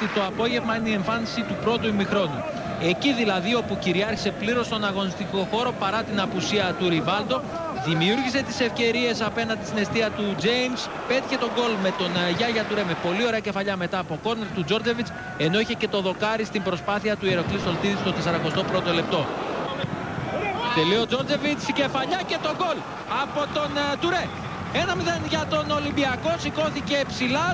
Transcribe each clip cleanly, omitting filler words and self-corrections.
Πέμπτη το απόγευμα είναι η εμφάνιση του πρώτου ημιχρόνου. Εκεί δηλαδή όπου κυριάρχησε πλήρως στον αγωνιστικό χώρο παρά την απουσία του Ριβάλντο, δημιούργησε τις ευκαιρίες απέναντι στην εστία του Τζέιμς, πέτυχε τον γκολ με τον Γιάγια Τουρέ με πολύ ωραία κεφαλιά μετά από κόρνερ του Τζόρτζεβιτς, ενώ είχε και το δοκάρι στην προσπάθεια του Ιεροκλής Σολτήδης στο 41ο λεπτό. Τελείω ο Τζόρτζεβιτς, η κεφαλιά και το γκολ από τον Τουρέ. 1-0 για τον Ολυμπιακό, σηκώθηκε ψηλά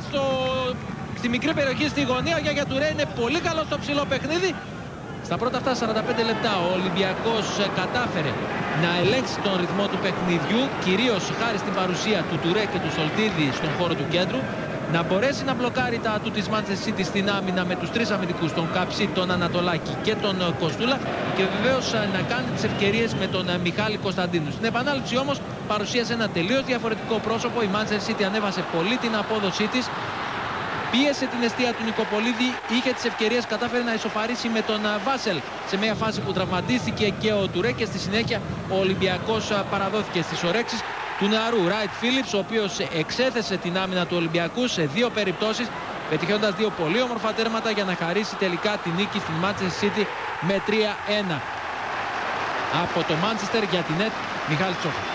στη μικρή περιοχή στη γωνία. Ο Γιάγια Τουρέ είναι πολύ καλό στο ψηλό παιχνίδι. Στα πρώτα αυτά 45 λεπτά ο Ολυμπιακός κατάφερε να ελέγξει τον ρυθμό του παιχνιδιού, κυρίως χάρη στην παρουσία του Τουρέ και του Σολτίδη στον χώρο του κέντρου, να μπορέσει να μπλοκάρει τα ατού της Manchester City στην άμυνα με τους τρεις αμυντικούς, τον Καψή, τον Ανατολάκη και τον Κοστούλα, και βεβαίως να κάνει τις ευκαιρίες με τον Μιχάλη Κωνσταντίνου. Στην επανάληψη όμως παρουσίασε ένα τελείως διαφορετικό πρόσωπο, η Manchester City ανέβασε πολύ την απόδοσή της, πίεσε την εστία του Νικοπολίδη, είχε τις ευκαιρίες, κατάφερε να ισοφαρίσει με τον Βάσελ σε μια φάση που τραυματίστηκε και ο Τουρέ, και στη συνέχεια ο Ολυμπιακός παραδόθηκε στις ορέξεις του Ναρού Ράιτ Φίλιπς, ο οποίος εξέθεσε την άμυνα του Ολυμπιακού σε δύο περιπτώσεις, πετυχαίνοντας δύο πολύ όμορφα τέρματα για να χαρίσει τελικά τη νίκη στην Manchester City με 3-1. Από το Manchester για την ΕΤ, Μιχάλης Τσόχας.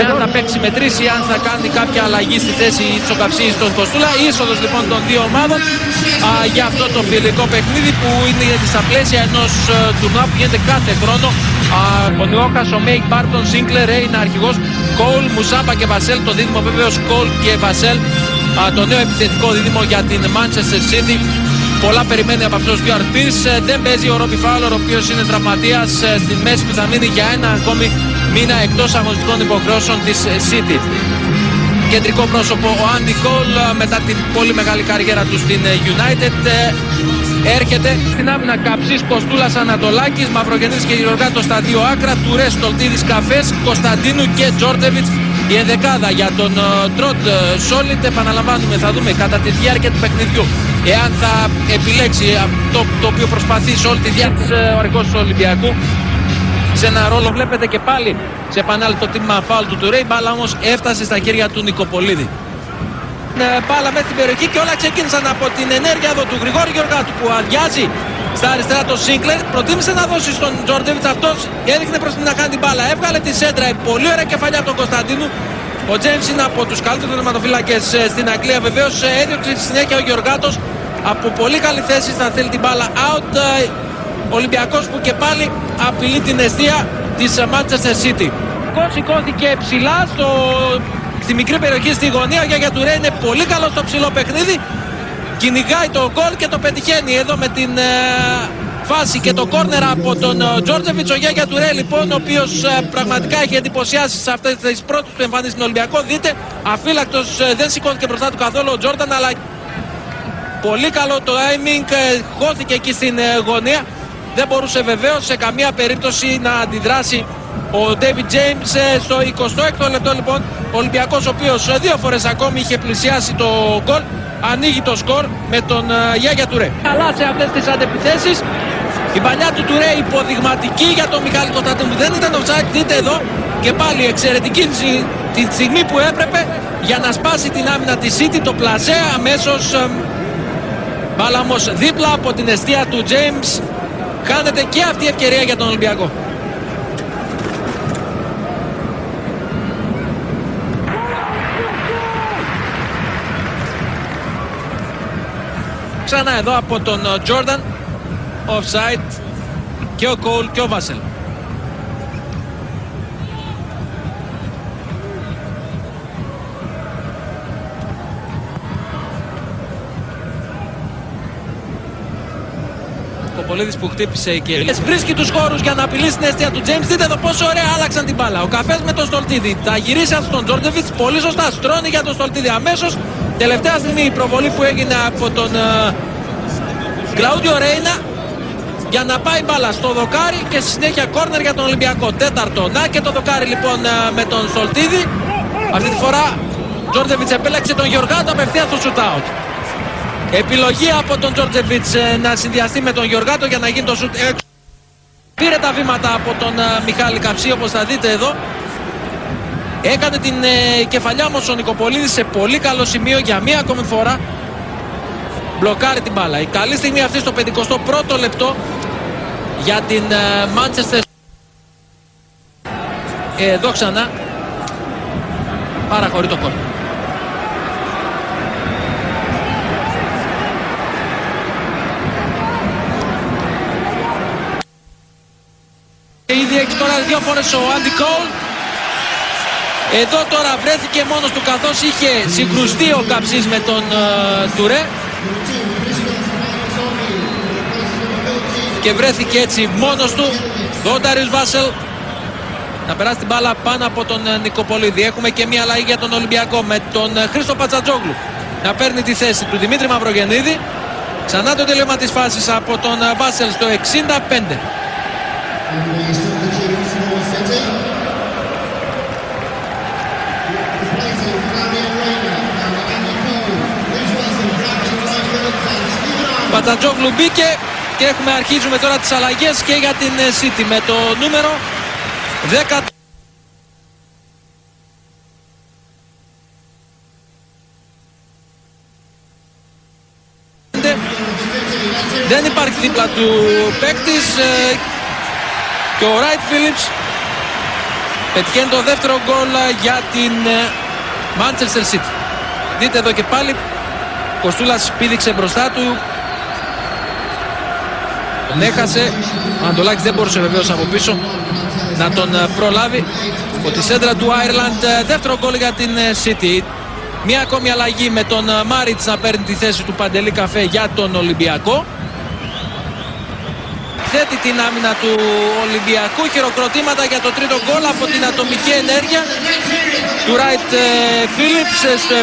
Εδώ θα παίξει μετρήσει αν θα κάνει κάποια αλλαγή στη θέση της Καψής στον Κοστούλα. Είσοδος λοιπόν των δύο ομάδων για αυτό το φιλικό παιχνίδι που είναι στα πλαίσια ενός τουρνουά που γίνεται κάθε χρόνο. Ο Νιόχας, ο Μέικ Μπάρτον, Σίνκλερ, Ρέινα αρχηγός, Κόλ, Μουσάμπα και Βάσελ, το δίδυμο βεβαίως Κόλ και Βάσελ, το νέο επιθετικό δίδυμο για την Manchester City. Πολλά περιμένει από αυτούς τους δύο αρπίρς. Δεν παίζει ο Ρόμπι Φάουλερ, ο οποίος είναι τραυματίας στη μέση, που θα μείνει για ένα ακόμη μήνα εκτός αγωνιστικών υποχρεώσεων της City. Κεντρικό πρόσωπο ο Andy Cole μετά την πολύ μεγάλη καριέρα του στην United. Έρχεται στην άμυνα Καψής, Κοστούλας, Ανατολάκης, Μαυρογενίδης και Γεωργάτος στα δύο άκρα, Τουρέ, Στολτίδης, Καφές, Κωνσταντίνου και Τζόρτεβιτς. Η ενδεκάδα για τον Τροντ Σόλιτ. Επαναλαμβάνουμε, θα δούμε κατά τη διάρκεια του παιχνιδιού εάν θα επιλέξει αυτό το οποίο προσπαθεί σε όλη τη διάρκεια ο αρχηγός του Ολυμπιακού. Σε ένα ρόλο βλέπετε και πάλι σε επανάληπτο τίμημα φάουλ του Τουρέ. Η μπάλα όμως έφτασε στα χέρια του Νικοπολίδη. Μπάλα μέσα στην περιοχή και όλα ξεκίνησαν από την ενέργεια εδώ του Γρηγόρη Γεωργάτου, που αδειάζει στα αριστερά το Σίνκλερ. Προτίμησε να δώσει στον Τζόρτεβιτς, αυτός έδειχνε προς την να κάνει την μπάλα. Έβγαλε τη σέντρα, πολύ ωραία κεφαλιά από τον Κωνσταντίνου. Ο Τζέιμς είναι από τους καλύτερους τερματοφύλακες στην Αγγλία βεβαίως. Έδιωξε στη συνέχεια ο Γεωργάτος από πολύ καλή θέση να θέλει την μπάλα out. Ο Ολυμπιακός που και πάλι απειλεί την αιστεία της Manchester City. Σηκώθηκε ψηλά στη μικρή περιοχή στη γωνία. Ο Γιάγια Τουρέ είναι πολύ καλό στο ψηλό παιχνίδι. Κυνηγάει το γκολ και το πετυχαίνει εδώ με την φάση και το κόρνερ από τον Τζόρτζεβιτς. Ο Γιάγια Τουρέ λοιπόν, ο οποίος πραγματικά έχει εντυπωσιάσει σε αυτές τις πρώτες του εμφανίσεις στον Ολυμπιακό. Δείτε, αφύλακτος, δεν σηκώθηκε μπροστά του καθόλου ο Τζόρνταν, αλλά πολύ καλό το timing, χώθηκε εκεί στην γωνία. Δεν μπορούσε βεβαίως σε καμία περίπτωση να αντιδράσει ο David James. Στο 26ο λεπτό λοιπόν ο Ολυμπιακός, ο οποίος δύο φορές ακόμη είχε πλησιάσει το γκολ, ανοίγει το σκορ με τον Γιάγια Τουρέ. Καλά σε αυτές τις αντεπιθέσεις. Η παλιά του Τουρέ υποδειγματική για τον Μιχάλη Κοτάτεμου. Δεν ήταν offside, δείτε εδώ και πάλι εξαιρετική τη στιγμή που έπρεπε για να σπάσει την άμυνα της City, το πλασέ αμέσως. Μπάλα όμως δίπλα από την εστία του James. Χάνεται και αυτή η ευκαιρία για τον Ολυμπιακό. Ξανά εδώ από τον Τζόρνταν, offside και ο Κόλ και ο Βάσελ. Ο Πολίδης που χτύπησε η κερδίδα. Βρίσκει τους χώρους για να απειλήσει την αιστεία του Τζέιμς. Δείτε εδώ πόσο ωραία άλλαξαν την μπάλα. Ο Καφές με τον Στολτίδη. Τα γυρίσαν στον Τζόρτεβιτς. Πολύ σωστά στρώνει για τον Στολτίδη. Αμέσως τελευταία στιγμή η προβολή που έγινε από τον Κλαύδιο Ρέινα για να πάει μπάλα στο δοκάρι και στη συνέχεια κόρνερ για τον Ολυμπιακό. Τέταρτο. Να και το δοκάρι λοιπόν με τον Στολτίδη. Αυτή τη φορά Τζόρτεβιτς επέλεξε τον Γεωργάτο απευθεία στο shootout. Επιλογή από τον Τζόρτζεβιτς να συνδυαστεί με τον Γεωργάτο για να γίνει το σουτ έξω. Πήρε τα βήματα από τον Μιχάλη Καψή, όπως θα δείτε εδώ. Έκανε την κεφαλιά όμως ο Νικοπολίδης σε πολύ καλό σημείο για μία ακόμη φορά. μπλοκάρει την μπάλα. Η καλή στιγμή αυτή στο 51ο λεπτό για την Manchester. Εδώ ξανά παραχωρεί το κόρνερ. Ήδη έχει τώρα δύο φορές ο Andy Cole. Εδώ τώρα βρέθηκε μόνος του καθώς είχε συγκρουστεί ο Καψής με τον Τουρέ και βρέθηκε έτσι μόνος του. Δόνταρις Βάσελ να περάσει την μπάλα πάνω από τον Νικοπολίδη. Έχουμε και μία αλλαγή για τον Ολυμπιακό με τον Χρήστο Πατσατζόγλου να παίρνει τη θέση του Δημήτρη Μαυρογεννίδη. Ξανά το τελείωμα της φάσης από τον Βάσελ στο 65. Πατατζόγλου μπήκε και έχουμε, αρχίζουμε τώρα τις αλλαγές και για την City με το νούμερο 10. Δεν υπάρχει δίπλα του παίκτης και ο Ράιτ Φίλιπς πετυχαίνει το δεύτερο γκολ για την Manchester City. Δείτε εδώ και πάλι, Κοστούλας πήδηξε μπροστά του, τον έχασε, ο Ανατολάκης δεν μπορούσε βεβαίως από πίσω να τον προλάβει. Από τη σέντρα του Άιρλαντ, δεύτερο γκολ για την City. Μία ακόμη αλλαγή με τον Μάριτς να παίρνει τη θέση του Παντελή Καφέ για τον Ολυμπιακό. Θέτει την άμυνα του Ολυμπιακού, χειροκροτήματα για το τρίτο γκολ από την ατομική ενέργεια του Ράιτ Φίλιπς στο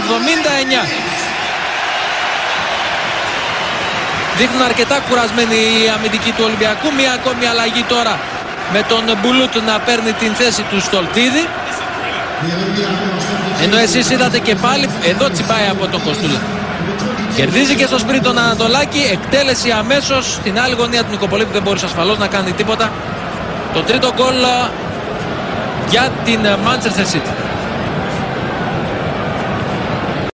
79. Δείχνουν αρκετά κουρασμένη η αμυντική του Ολυμπιακού. Μία ακόμη αλλαγή τώρα με τον Μπουλούτ να παίρνει την θέση του Σολτήδη. Ενώ εσείς είδατε και πάλι, εδώ τσιπάει από τον Κοστούλα. Κερδίζει και στο σπριν τον Ανατολάκη, εκτέλεση αμέσως στην άλλη γωνία του Νικοπολίδη, δεν μπορούσε ασφαλώς να κάνει τίποτα. Το τρίτο γκολ για την Manchester City.